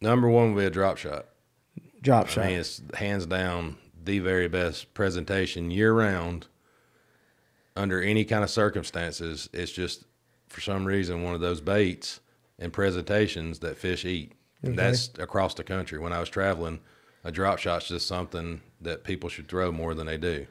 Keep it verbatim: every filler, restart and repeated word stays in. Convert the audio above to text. Number one would be a drop shot. Drop shot. I mean, it's hands down the very best presentation year round under any kind of circumstances. It's just, for some reason, one of those baits and presentations that fish eat. Okay. And that's across the country. When I was traveling, a drop shot's just something that people should throw more than they do.